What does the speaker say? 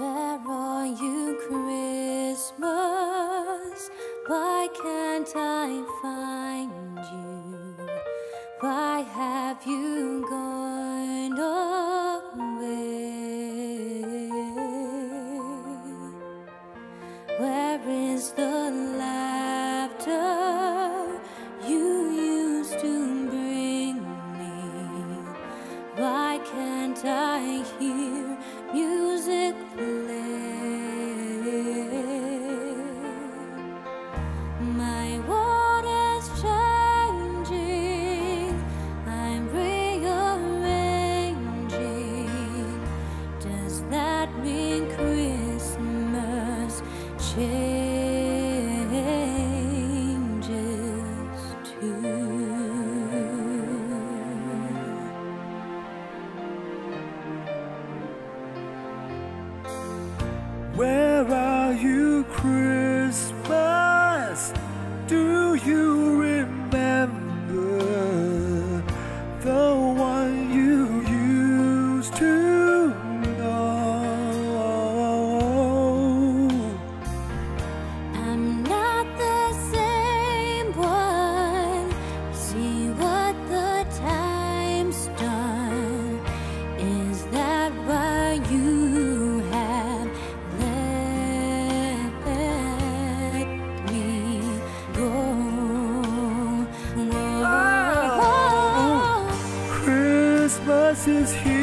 Where are you, Christmas? Why can't I find you? Why have you gone away? Where is the laughter you used to bring me? Why can't I hear music play? My world is changing, I'm rearranging. Does that mean Christmas changes too? Where are you, Christmas? Do you remember the one you used to know? I'm not the same one. See what the time's done. Is that why you have is here.